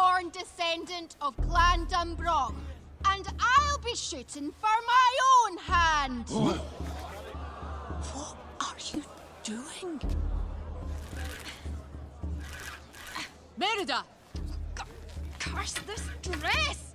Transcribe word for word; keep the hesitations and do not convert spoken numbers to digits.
born descendant of Clan Dunbrog, and I'll be shooting for my own hand. What? What are you doing? Merida! Curse this dress!